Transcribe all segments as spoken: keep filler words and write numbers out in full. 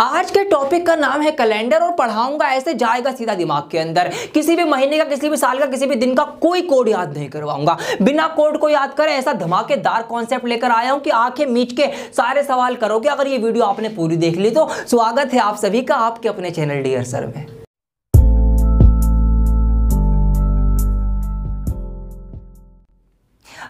आज के टॉपिक का नाम है कैलेंडर और पढ़ाऊंगा ऐसे जाएगा सीधा दिमाग के अंदर। किसी भी महीने का, किसी भी साल का, किसी भी दिन का कोई कोड याद नहीं करवाऊंगा। बिना कोड को याद करे ऐसा धमाकेदार कॉन्सेप्ट लेकर आया हूं कि आंखें मीच के सारे सवाल करोगे अगर ये वीडियो आपने पूरी देख ली। तो स्वागत है आप सभी का आपके अपने चैनल डियर सर में।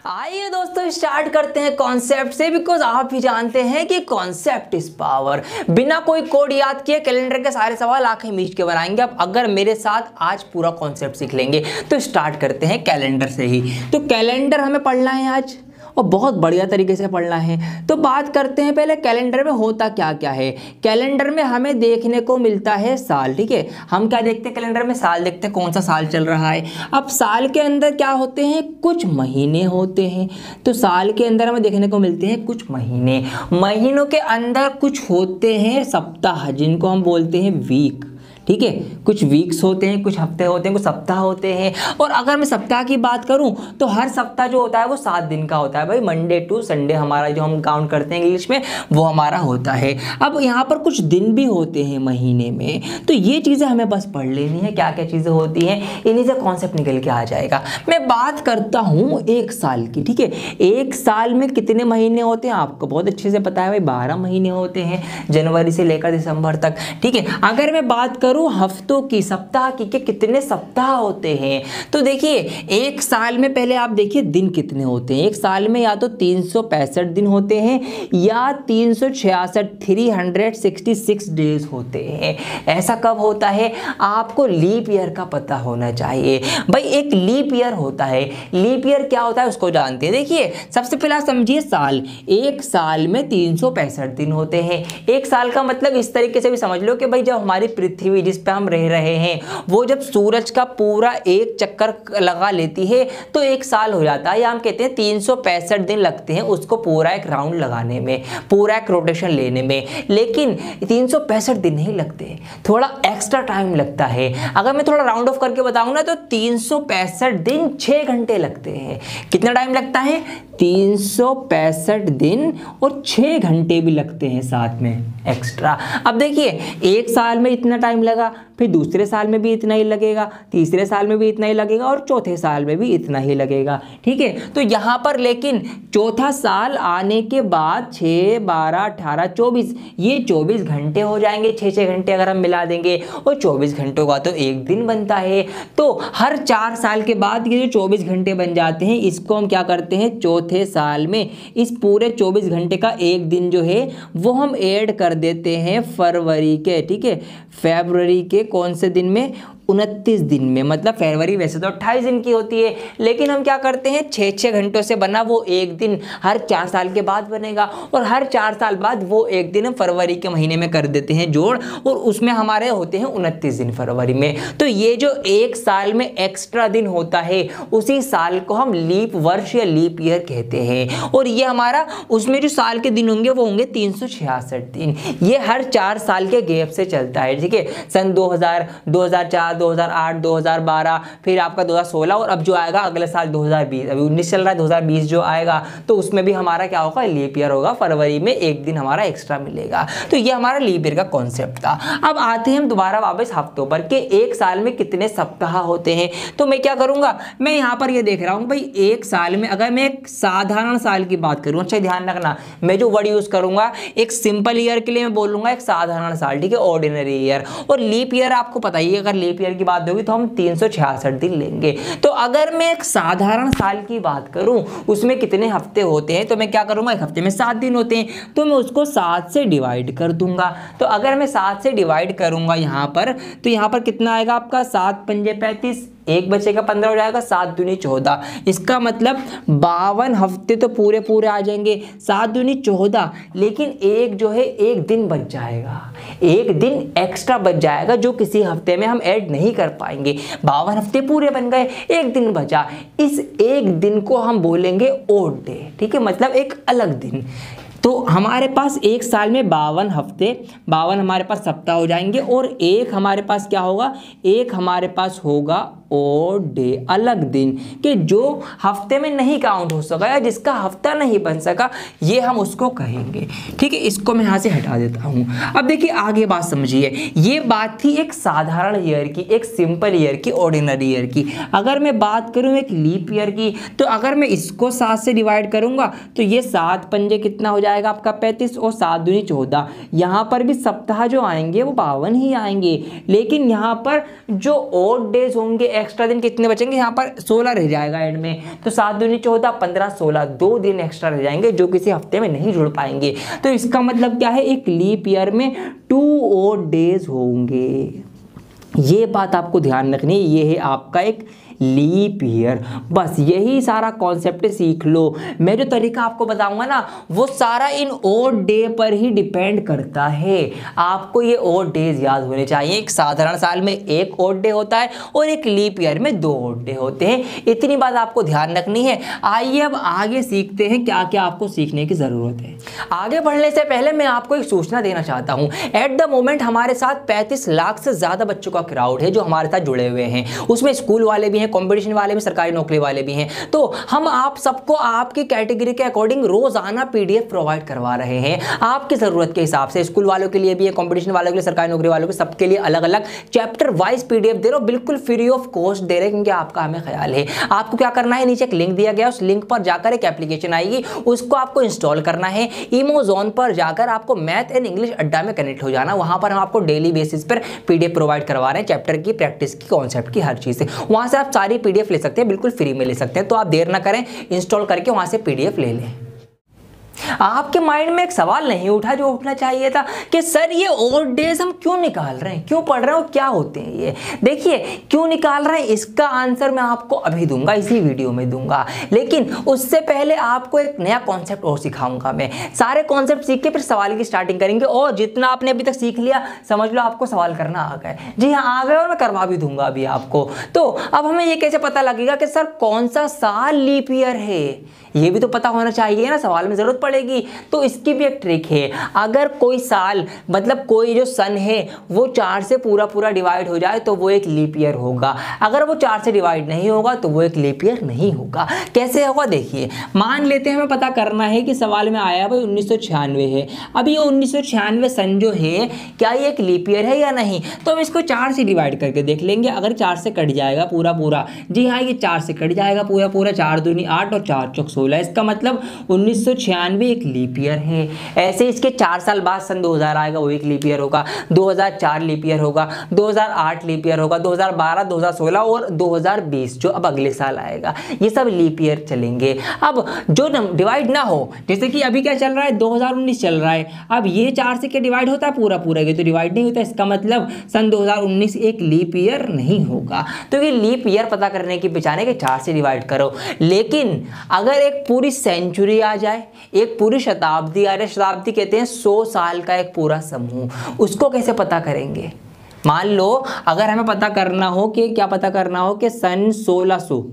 आइए दोस्तों स्टार्ट करते हैं कॉन्सेप्ट से, बिकॉज आप भी जानते हैं कि कॉन्सेप्ट इज पावर। बिना कोई कोड याद किए कैलेंडर के सारे सवाल आंखें मीच के बनाएंगे। अब अगर मेरे साथ आज पूरा कॉन्सेप्ट सीख लेंगे तो स्टार्ट करते हैं कैलेंडर से ही। तो कैलेंडर हमें पढ़ना है आज और बहुत बढ़िया तरीके से पढ़ना है। तो बात करते हैं पहले कैलेंडर में होता क्या क्या है। कैलेंडर में हमें देखने को मिलता है साल, ठीक है। हम क्या देखते हैं कैलेंडर में? साल देखते हैं, कौन सा साल चल रहा है। अब साल के अंदर क्या होते हैं? कुछ महीने होते हैं। तो साल के अंदर हमें देखने को मिलते हैं कुछ महीने। महीनों के अंदर कुछ होते हैं सप्ताह, जिनको हम बोलते हैं वीक, ठीक है। कुछ वीक्स होते हैं, कुछ हफ्ते होते हैं, कुछ सप्ताह होते हैं। और अगर मैं सप्ताह की बात करूं तो हर सप्ताह जो होता है वो सात दिन का होता है भाई। मंडे टू संडे हमारा जो हम काउंट करते हैं इंग्लिश में वो हमारा होता है। अब यहाँ पर कुछ दिन भी होते हैं महीने में। तो ये चीज़ें हमें बस पढ़ लेनी है, क्या क्या चीज़ें होती हैं, इन्हीं से कॉन्सेप्ट निकल के आ जाएगा। मैं बात करता हूँ एक साल की, ठीक है। एक साल में कितने महीने होते हैं आपको बहुत अच्छे से पता है भाई, बारह महीने होते हैं जनवरी से लेकर दिसंबर तक, ठीक है। अगर मैं बात हफ्तों की, सप्ताह की, के कितने सप्ताह होते हैं तो देखिए एक साल में पहले आप देखिए दिन कितने होते हैं। एक साल में या तो तीन सौ पैंसठ दिन होते हैं या तीन सौ छियासठ three hundred sixty six days होते हैं। ऐसा कब होता है? आपको लीप ईयर का पता होना चाहिए भाई। एक लीप ईयर होता है। लीप ईयर क्या होता है उसको जानते हैं। देखिए सबसे पहला समझिए साल। एक साल में तीन सौ पैंसठ दिन होते हैं। एक साल का मतलब इस तरीके से भी समझ लो कि भाई जब हमारी पृथ्वी जिस पे हम रह रहे हैं वो जब सूरज का पूरा एक चक्कर लगा लेती है तो एक साल हो जाता है, या हम कहते हैं तीन सौ पैंसठ दिन लगते हैं उसको पूरा एक राउंड लगाने में, पूरा एक रोटेशन लेने में। लेकिन तीन सौ पैंसठ दिन नहीं लगते, थोड़ा एक्स्ट्रा टाइम लगता है। अगर मैं थोड़ा राउंड ऑफ करके बताऊँ ना तो तीन सौ पैंसठ दिन छः घंटे लगते हैं। कितना टाइम लगता है? तीन सौ पैंसठ दिन और छः घंटे भी लगते हैं साथ में एक्स्ट्रा। अब देखिए एक साल में इतना टाइम लगा, फिर दूसरे साल में भी इतना ही लगेगा, तीसरे साल में भी इतना ही लगेगा और चौथे साल में भी इतना ही लगेगा, ठीक है। तो यहाँ पर लेकिन चौथा साल आने के बाद छः बारह अठारह चौबीस, ये चौबीस घंटे हो जाएंगे। छः छः घंटे अगर हम मिला देंगे और चौबीस घंटों का तो एक दिन बनता है। तो हर चार साल के बाद ये जो चौबीस घंटे बन जाते हैं इसको हम क्या करते हैं? चौथे साल में इस पूरे चौबीस घंटे का एक दिन जो है वो हम ऐड कर देते हैं फरवरी के, ठीक है। फरवरी के कौन से दिन में? उनतीस दिन में। मतलब फरवरी वैसे तो अट्ठाईस दिन की होती है लेकिन हम क्या करते हैं छः छः घंटों से बना वो एक दिन हर चार साल के बाद बनेगा और हर चार साल बाद वो एक दिन हम फरवरी के महीने में कर देते हैं जोड़, और उसमें हमारे होते हैं उनतीस दिन फरवरी में। तो ये जो एक साल में एक्स्ट्रा दिन होता है उसी साल को हम लीप वर्ष या लीप ईयर कहते हैं। और ये हमारा उसमें जो साल के दिन होंगे वो होंगे तीन सौ छियासठ दिन। ये हर चार साल के गैप से चलता है, ठीक है। सन दो हज़ार, दो हज़ार चार, दो हज़ार आठ, दो हज़ार बारह, फिर आपका दो हज़ार सोलह और अब जो आएगा अगले साल दो हज़ार बीस, अभी उन्नीस चल रहा है, दो हज़ार बीस जो आएगा तो उसमें भी हमारा क्या होगा? लीप ईयर होगा। फरवरी में एक दिन हमारा एक्स्ट्रा मिलेगा। तो ये हमारा लीप ईयर का कॉन्सेप्ट था। अब आते हैं हम दोबारा वापस हफ्तों पर कि एक साल में कितने सप्ताह होते हैं। तो मैं क्या करूँगा, मैं यहाँ पर ये देख रहा हूँ भाई एक साल में अगर मैं एक साधारण साल की बात करूँ, अच्छा ध्यान रखना मैं जो वर्ड यूज़ करूँगा एक सिंपल ईयर के लिए मैं बोलूँगा एक साधारण साल, ठीक है, ऑर्डिनरी ईयर। और लीप ईयर आपको पता ही, अगर लीप ईयर की बात होगी तो हम तीन सौ छियासठ दिन लेंगे। तो अगर मैं एक साधारण साल की बात करूं उसमें कितने हफ्ते होते हैं तो मैं क्या करूंगा, एक हफ्ते में सात दिन होते हैं तो मैं उसको सात से डिवाइड कर दूंगा। तो अगर मैं सात से डिवाइड करूंगा यहाँ पर तो यहाँ पर कितना आएगा आपका? सात पंजे पैंतीस, एक बच्चे का पंद्रह हो जाएगा, सात दूनी चौदह, इसका मतलब बावन हफ्ते तो पूरे पूरे आ जाएंगे, सात दूनी चौदह। लेकिन एक जो है एक दिन बच जाएगा, एक दिन एक्स्ट्रा बच जाएगा जो किसी हफ्ते में हम ऐड नहीं कर पाएंगे। बावन हफ्ते पूरे बन गए, एक दिन बचा। इस एक दिन को हम बोलेंगे ओड डे, ठीक है, मतलब एक अलग दिन। तो हमारे पास एक साल में बावन हफ्ते, बावन हमारे पास सप्ताह हो जाएंगे और एक हमारे पास क्या होगा? एक हमारे पास होगा और डे अलग दिन कि जो हफ्ते में नहीं काउंट हो सका या जिसका हफ्ता नहीं बन सका, ये हम उसको कहेंगे। ठीक है, इसको मैं यहाँ से हटा देता हूँ। अब देखिए आगे बात समझिए, ये बात थी एक साधारण ईयर की, एक सिंपल ईयर की, ऑर्डिनरी ईयर की। अगर मैं बात करूँ एक लीप ईयर की, तो अगर मैं इसको सात से डिवाइड करूँगा तो ये सात पंजे कितना हो जाएगा आपका पैंतीस और सात दूनी चौदह। यहाँ पर भी सप्ताह जो आएंगे वो बावन ही आएंगे, लेकिन यहाँ पर जो और डेज होंगे एक्स्ट्रा दिन कितने बचेंगे, यहाँ पर सोलह रह जाएगा एंड में। तो सात दूनी चौदह, पंद्रह, सोलह, दो दिन एक्स्ट्रा रह जाएंगे जो किसी हफ्ते में नहीं जुड़ पाएंगे। तो इसका मतलब क्या है, एक लीप ईयर में टू और डेज होंगे। ये बात आपको ध्यान रखनी है, ये है आपका एक लीप ईयर। बस यही सारा कॉन्सेप्ट सीख लो। मैं जो तरीका आपको बताऊंगा ना, वो सारा इन ओड डे पर ही डिपेंड करता है। आपको ये ओड डेज याद होने चाहिए। एक साधारण साल में एक ओड डे होता है और एक लीप ईयर में दो ओड डे होते हैं। इतनी बात आपको ध्यान रखनी है। आइए अब आगे सीखते हैं क्या क्या आपको सीखने की ज़रूरत है। आगे बढ़ने से पहले मैं आपको एक सूचना देना चाहता हूँ। एट द मोमेंट हमारे साथ पैंतीस लाख से ज़्यादा बच्चों का क्राउड है जो हमारे साथ जुड़े हुए हैं। उसमें स्कूल वाले भी हैं, कंपटीशन वाले भी, सरकारी नौकरी वाले भी हैं। तो हम आप सबको आपकी कैटेगरी के अकॉर्डिंग रोजाना पीडीएफ प्रोवाइड करवा रहे हैं आपकी जरूरत के हिसाब से। स्कूल वालों के लिए भी है, कंपटीशन वालों के लिए, सरकारी नौकरी वालों के, सबके लिए अलग अलग चैप्टर वाइज पीडीएफ दे रहे हो, बिल्कुल फ्री ऑफ कॉस्ट दे रहे हैं, क्योंकि आपका हमें ख्याल है। आपको क्या करना है, नीचे एक लिंक दिया गया, उस लिंक पर जाकर एक एप्लीकेशन आएगी, उसको आपको इंस्टॉल करना है। इमोजोन पर जाकर आपको मैथ एंड इंग्लिश अड्डा में कनेक्ट हो जाना। वहां पर हम आपको डेली बेसिस पर पीडीएफ प्रोवाइड करवा रहे हैं, चैप्टर की, प्रैक्टिस की, कॉन्सेप्ट की, हर चीज। वहां से आप सारी पीडीएफ ले सकते हैं, बिल्कुल फ्री में ले सकते हैं। तो आप देर ना करें, इंस्टॉल करके वहां से पीडीएफ ले लें। आपके माइंड में एक सवाल नहीं उठा जो उठना चाहिए था कि सर ये ओड डेज हम क्यों निकाल रहे हैं, क्यों पढ़ रहे हैं और क्या होते हैं ये। देखिए क्यों निकाल रहे हैं इसका आंसर मैं आपको अभी दूंगा, इसी वीडियो में दूंगा, लेकिन उससे पहले आपको एक नया कॉन्सेप्ट और सिखाऊंगा मैं। सारे कॉन्सेप्ट सीख के फिर सवाल की स्टार्टिंग करेंगे, और जितना आपने अभी तक सीख लिया समझ लो आपको सवाल करना आ गए। जी हाँ आ गए, और मैं करवा भी दूंगा अभी आपको। तो अब हमें ये कैसे पता लगेगा कि सर कौन सा साल लीप ईयर है, ये भी तो पता होना चाहिए ना, सवाल में जरूरत पड़ेगी। तो इसकी भी एक ट्रिक है। अगर कोई साल मतलब कोई जो सन है वो चार से पूरा पूरा डिवाइड हो जाए तो वो एक लीप ईयर होगा। अगर वो चार से डिवाइड नहीं होगा तो वो एक लीप ईयर नहीं होगा। कैसे होगा देखिए, मान लेते हैं हमें पता करना है कि सवाल में आया भाई उन्नीस सौ छियानवे है। अब ये उन्नीस सौ छियानवे सन जो है क्या ये एक लीप ईयर है या नहीं, तो हम इसको चार से डिवाइड करके देख लेंगे। अगर चार से कट जाएगा पूरा पूरा, जी हाँ ये चार से कट जाएगा पूरा पूरा, चार दूनी आठ और चार चौक सोलह, इसका मतलब उन्नीस सौ छियानवे एक लीप ईयर है। ऐसे इसके चार साल बाद सन दो हज़ार आएगा, वो एक लीप ईयर होगा। दो हज़ार चार लीप ईयर होगा, दो हज़ार आठ लीप ईयर होगा, दो हज़ार बारह, दो हज़ार सोलह और दो हज़ार बीस जो अब अगले साल आएगा, ये सब लीप ईयर चलेंगे। अब जो डिवाइड ना हो, जैसे कि अभी क्या चल रहा है दो हज़ार उन्नीस चल रहा है, अब ये चार से क्या डिवाइड होता है पूरा पूरा, ये तो डिवाइड नहीं होता, इसका मतलब सन दो हज़ार उन्नीस एक लीप ईयर नहीं होगा। तो ये लीप ईयर पता करने की पहचान है कि चार से डिवाइड करो। लेकिन अगर एक पूरी सेंचुरी आ जाए, एक पूरी शताब्दी, अरे शताब्दी कहते हैं सौ साल का एक पूरा समूह, उसको कैसे पता करेंगे। मान लो अगर हमें पता करना हो कि क्या पता करना हो कि सन सोलह सौ,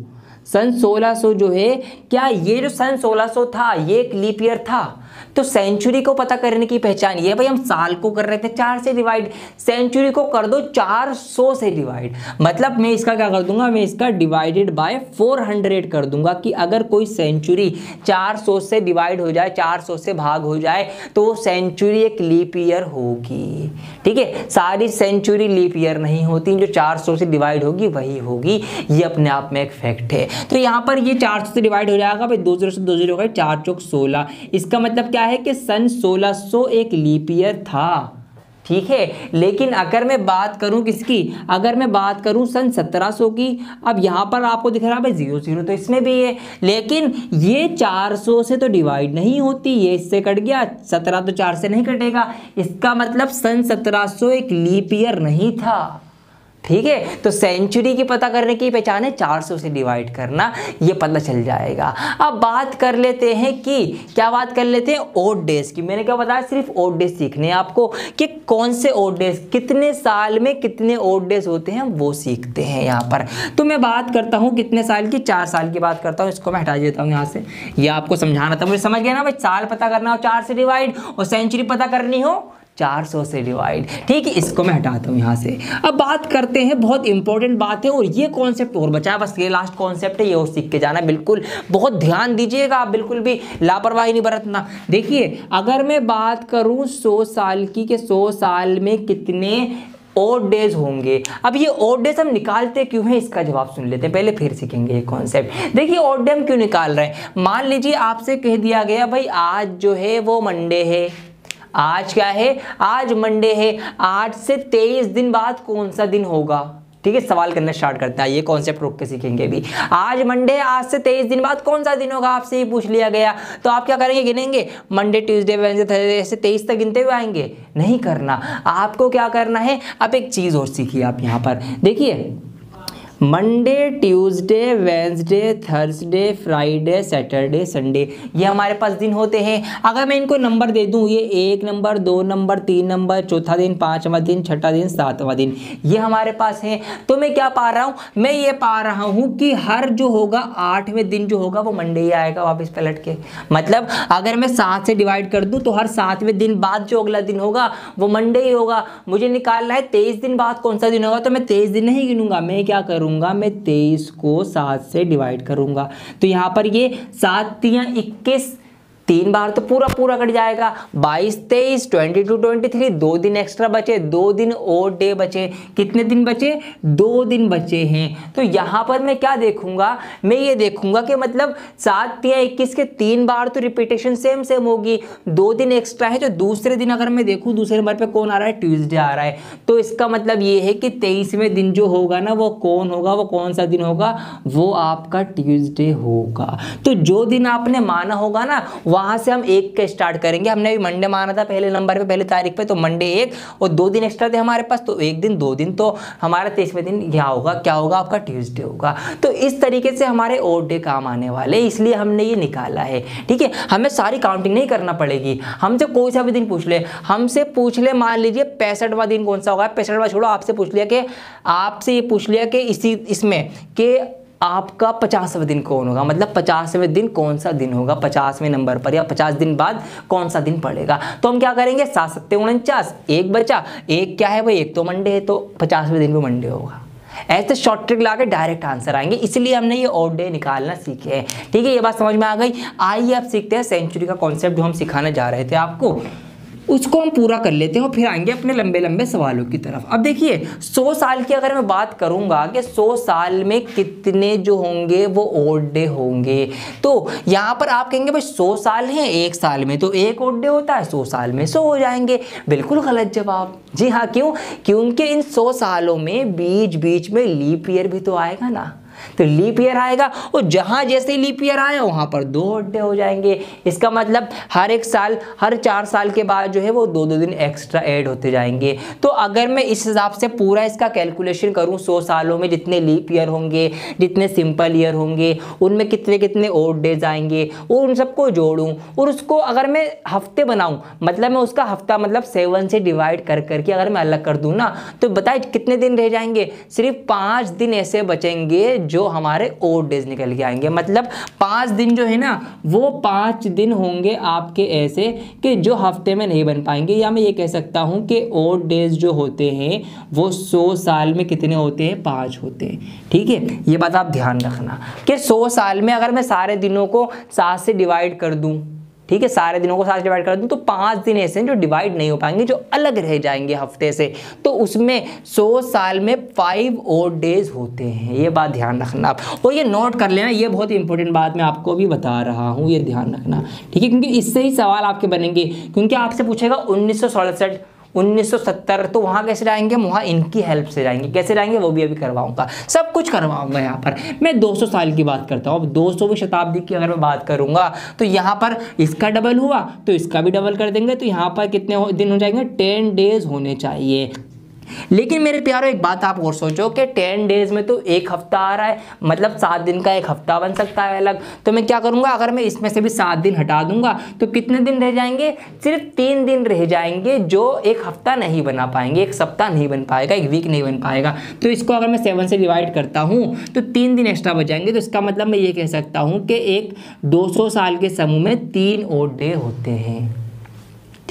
सन सोलह सौ जो है क्या ये जो सन सोलह सौ था ये एक लीप ईयर था। तो सेंचुरी को पता करने की पहचान ये, भाई हम साल को कर रहे थे चार से डिवाइड, सेंचुरी को कर दो चार सौ से डिवाइड। मतलब मैं इसका क्या कर दूंगा, मैं इसका डिवाइडेड बाय चार सौ कर दूंगा कि अगर कोई सेंचुरी चार सौ से डिवाइड हो जाए, चार सौ से भाग हो जाए, तो वो सेंचुरी एक लीप ईयर होगी। ठीक है, सारी सेंचुरी लीप ईयर नहीं होती, जो चार सौ से डिवाइड होगी वही होगी, ये अपने आप में एक फैक्ट है। तो यहाँ पर ये चार सौ से डिवाइड हो जाएगा, भाई दो जीरो से दो जीरो हो गए, चार चौक सोलह, इसका मतलब क्या है कि सन सोलह सौ एक लीप ईयर था। ठीक है, लेकिन अगर मैं बात करूं किसकी, अगर मैं बात करूं सन सत्रह सौ की, अब यहाँ पर आपको दिख रहा है भाई जीरो जीरो तो इसमें भी है, लेकिन ये चार सौ से तो डिवाइड नहीं होती, ये इससे कट गया, सत्रह तो चार से नहीं कटेगा, इसका मतलब सन सत्रह सौ एक लीप ईयर नहीं था। ठीक है, तो सेंचुरी की पता करने की पहचान है चार सौ से डिवाइड करना, ये पता चल जाएगा। अब बात कर लेते हैं कि क्या बात कर लेते हैं ओड डेज की। मैंने क्या बताया, सिर्फ ओड डेज सीखने हैं आपको कि कौन से ओड डेज, कितने साल में कितने ओड डेज होते हैं, वो सीखते हैं यहाँ पर। तो मैं बात करता हूँ कितने साल की, चार साल की बात करता हूँ, इसको मैं हटा देता हूँ यहाँ से, ये आपको समझाना था। मुझे समझ गया ना भाई, साल पता करना हो चार से डिवाइड और सेंचुरी पता करनी हो चार सौ से डिवाइड। ठीक है, इसको मैं हटाता हूँ यहाँ से। अब बात करते हैं, बहुत इंपॉर्टेंट बात है और ये कॉन्सेप्ट और बचा है, बस ये लास्ट कॉन्सेप्ट है, ये और सीख के जाना, बिल्कुल बहुत ध्यान दीजिएगा, आप बिल्कुल भी लापरवाही नहीं बरतना। देखिए, अगर मैं बात करूँ सौ साल की कि सौ साल में कितने ऑड डेज होंगे। अब ये ऑड डेज हम निकालते क्यों हैं, इसका जवाब सुन लेते हैं पहले, फिर सीखेंगे ये कॉन्सेप्ट। देखिए, ऑड डे हम क्यों निकाल रहे हैं। मान लीजिए आपसे कह दिया गया भाई आज जो है वो मंडे है, आज क्या है, आज मंडे है, आठ से तेईस दिन बाद कौन सा दिन होगा। ठीक है, सवाल करना स्टार्ट करते हैं, ये कॉन्सेप्ट रोक के सीखेंगे भी। आज मंडे, आज से तेईस दिन बाद कौन सा दिन होगा, आपसे ही पूछ लिया गया, तो आप क्या करेंगे, गिनेंगे मंडे ट्यूसडे वेडनेसडे थर्सडे, ऐसे तेईस तक गिनते हुए आएंगे, नहीं करना। आपको क्या करना है, अब एक चीज़ और सीखिए आप यहाँ पर। देखिए, Monday Tuesday Wednesday Thursday Friday Saturday Sunday, ये हमारे पास दिन होते हैं। अगर मैं इनको नंबर दे दूं, ये एक नंबर, दो नंबर, तीन नंबर, चौथा दिन, पाँचवा दिन, छठा दिन, सातवां दिन, ये हमारे पास है। तो मैं क्या पा रहा हूँ, मैं ये पा रहा हूँ कि हर जो होगा आठवें दिन जो होगा वो मंडे ही आएगा वापस पलट के। मतलब अगर मैं सात से डिवाइड कर दूँ तो हर सातवें दिन बाद जो अगला दिन होगा वो मंडे ही होगा। मुझे निकालना है तेईस दिन बाद कौन सा दिन होगा, तो मैं तेईस दिन नहीं गिनूंगा, मैं क्या करूँगा, मैं तेईस को सात से डिवाइड करूंगा। तो यहां पर ये सात तिया इक्कीस, तीन बार तो पूरा पूरा कट जाएगा, बाईस, तेईस, बाईस, बाईस, तेईस, तेईस, तेईस, दो दिन एक्स्ट्रा बचे, दो दिन और डे बचे, कितने दिन बचे, दो दिन बचे हैं। तो यहाँ पर मैं क्या देखूंगा, मैं ये देखूंगा कि मतलब सात या इक्कीस के तीन बार तो रिपीटेशन सेम सेम होगी, दो दिन एक्स्ट्रा है। तो दूसरे दिन अगर मैं देखूँ, दूसरे नंबर पर कौन आ रहा है, ट्यूसडे आ रहा है, तो इसका मतलब ये है कि तेईसवें दिन जो होगा ना वो कौन होगा, वो कौन सा दिन होगा, वो आपका ट्यूसडे होगा। तो जो दिन आपने माना होगा ना, वहाँ से हम एक के स्टार्ट करेंगे। हमने भी मंडे माना था पहले नंबर पे, पहले तारीख पे, तो मंडे एक, और दो दिन एक्स्ट्रा थे हमारे पास, तो एक दिन दो दिन, तो हमारा तेईसवें दिन क्या होगा, क्या होगा आपका, ट्यूसडे होगा। तो इस तरीके से हमारे ऑड डे काम आने वाले, इसलिए हमने ये निकाला है। ठीक है, हमें सारी काउंटिंग नहीं करना पड़ेगी, हमसे कोई सा भी दिन पूछ ले, हमसे पूछ ले मान लीजिए पैंसठवा दिन कौन सा होगा, पैंसठवा छोड़ो, आपसे पूछ लिया कि आपसे ये पूछ लिया कि इसी इसमें कि आपका पचासवें दिन कौन होगा, मतलब पचासवें दिन कौन सा दिन होगा, पचासवें नंबर पर या पचास दिन बाद कौन सा दिन पड़ेगा। तो हम क्या करेंगे, सात सत्ते उनचास, एक बचा, एक क्या है भाई, एक तो मंडे है, तो पचासवें दिन भी मंडे होगा। ऐसे शॉर्ट ट्रिक लाके डायरेक्ट आंसर आएंगे, इसलिए हमने ये ऑड डे निकालना सीखे हैं। ठीक है, ये बात समझ में आ गई। आइए आप सीखते हैं सेंचुरी का कॉन्सेप्ट, जो हम सिखाने जा रहे थे आपको, उसको हम पूरा कर लेते हैं और फिर आएंगे अपने लंबे लंबे सवालों की तरफ। अब देखिए, सौ साल की अगर मैं बात करूंगा कि सौ साल में कितने जो होंगे वो ऑड डे होंगे, तो यहाँ पर आप कहेंगे भाई सौ साल हैं, एक साल में तो एक ऑड डे होता है, सौ साल में सौ हो जाएंगे। बिल्कुल गलत जवाब। जी हाँ, क्यों, क्योंकि इन सौ सालों में बीच बीच में लीप ईयर भी तो आएगा ना, तो लीप ईयर आएगा, और जहाँ जैसे लीप ईयर आया वहाँ पर दो ऑड डे हो जाएंगे। इसका मतलब हर एक साल, हर चार साल के बाद जो है वो दो दो दिन एक्स्ट्रा ऐड होते जाएंगे। तो अगर मैं इस हिसाब से पूरा इसका कैलकुलेशन करूँ, सौ सालों में जितने लीप ईयर होंगे, जितने सिंपल ईयर होंगे, उनमें कितने कितने ऑड डेज आएंगे, और उन सबको जोड़ूँ, और उसको अगर मैं हफ्ते बनाऊँ, मतलब मैं उसका हफ्ता मतलब सेवन से डिवाइड कर करके अगर मैं अलग कर दूँ ना, तो बताए कितने दिन रह जाएंगे, सिर्फ पाँच दिन ऐसे बचेंगे जो हमारे ऑड डेज निकल के आएंगे। मतलब पाँच दिन जो है ना, वो पाँच दिन होंगे आपके ऐसे कि जो हफ्ते में नहीं बन पाएंगे, या मैं ये कह सकता हूँ कि ऑड डेज जो होते हैं वो सौ साल में कितने होते हैं, पाँच होते हैं। ठीक है, ये बात आप ध्यान रखना कि सौ साल में अगर मैं सारे दिनों को सात से डिवाइड कर दूँ, ठीक है, सारे दिनों को साथ डिवाइड कर दूँ, तो पाँच दिन ऐसे हैं जो डिवाइड नहीं हो पाएंगे, जो अलग रह जाएंगे हफ्ते से, तो उसमें सौ साल में फाइव ऑड डेज होते हैं। ये बात ध्यान रखना आप, और ये नोट कर लेना, ये बहुत इंपॉर्टेंट बात मैं आपको भी बता रहा हूँ, ये ध्यान रखना। ठीक है, क्योंकि इससे ही सवाल आपके बनेंगे, क्योंकि आपसे पूछेगा उन्नीस सौ सड़सठ, उन्नीस सौ सत्तर, तो वहाँ कैसे जाएंगे, वहाँ इनकी हेल्प से जाएंगे, कैसे जाएंगे वो भी अभी करवाऊंगा, सब कुछ करवाऊंगा। यहाँ पर मैं दो सौ साल की बात करता हूँ। अब दो सौवीं शताब्दी की अगर मैं बात करूँगा तो यहाँ पर इसका डबल हुआ तो इसका भी डबल कर देंगे, तो यहाँ पर कितने दिन हो जाएंगे, टेन डेज होने चाहिए। लेकिन मेरे प्यारों, एक बात आप और सोचो कि टेन डेज में तो एक हफ्ता आ रहा है, मतलब सात दिन का एक हफ्ता बन सकता है अलग। तो मैं क्या करूंगा, अगर मैं इसमें से भी सात दिन हटा दूंगा तो कितने दिन रह जाएंगे, सिर्फ तीन दिन रह जाएंगे जो एक हफ्ता नहीं बना पाएंगे, एक सप्ताह नहीं बन पाएगा, एक वीक नहीं बन पाएगा। तो इसको अगर मैं सेवन से डिवाइड करता हूँ तो तीन दिन एक्स्ट्रा बच जाएंगे। तो इसका मतलब मैं ये कह सकता हूँ कि एक दो सौ साल के समूह में तीन ऑड डे होते हैं।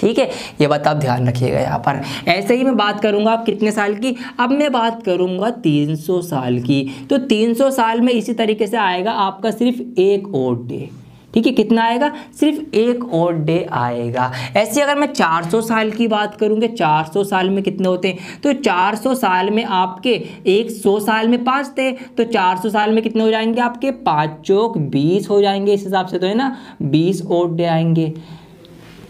ठीक है, ये बात आप ध्यान रखिएगा यहाँ पर। ऐसे ही मैं बात करूँगा आप कितने साल की, अब मैं बात करूँगा तीन सौ साल की। तो तीन सौ साल में इसी तरीके से आएगा आपका सिर्फ एक और डे, ठीक है, कितना आएगा, सिर्फ एक और डे आएगा। ऐसे अगर मैं चार सौ साल की बात करूँगी, चार सौ साल में कितने होते हैं, तो चार सौ साल में आपके सौ साल में पाँच थे, तो चार सौ साल में कितने हो जाएंगे आपके, पाँच चौक बीस हो जाएंगे इस हिसाब से, तो है ना बीस और डे आएंगे।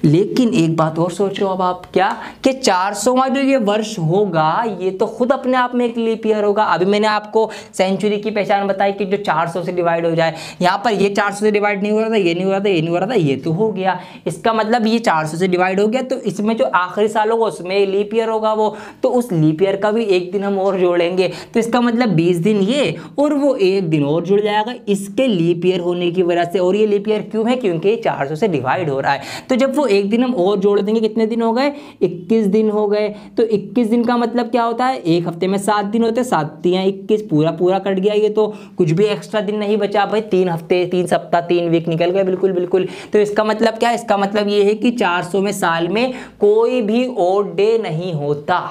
लेकिन एक बात और सोचो अब आप, क्या कि चार सौवां जो ये वर्ष होगा ये तो खुद अपने आप में एक लीप ईयर होगा। अभी मैंने आपको सेंचुरी की पहचान बताई कि जो चार सौ से डिवाइड हो जाए, यहाँ पर ये चार सौ से डिवाइड नहीं हो रहा था, ये नहीं हो रहा था, ये नहीं हो रहा था, ये तो हो गया। इसका मतलब ये चार सौ से डिवाइड हो गया, तो इसमें जो आखिरी साल होगा उसमें लीप ईयर होगा वो, तो उस लीप ईयर का भी एक दिन हम और जोड़ेंगे, तो इसका मतलब बीस दिन ये और वो एक दिन और जुड़ जाएगा इसके लीप ईयर होने की वजह से। और ये लीप ईयर क्यों है, क्योंकि ये चार सौ से डिवाइड हो रहा है। तो जब वो एक दिन हम और जोड़ देंगे, कितने दिन हो गए, इक्कीस दिन हो गए। तो इक्कीस दिन का मतलब क्या होता है, एक हफ्ते में सात दिन होते हैं, सात या इक्कीस पूरा पूरा कट गया, ये तो कुछ भी एक्स्ट्रा दिन नहीं बचा भाई, तीन हफ्ते तीन सप्ताह तीन वीक निकल गए, बिल्कुल बिल्कुल। तो इसका मतलब क्या है, इसका मतलब ये है कि चार सौ में साल में कोई भी और डे नहीं होता,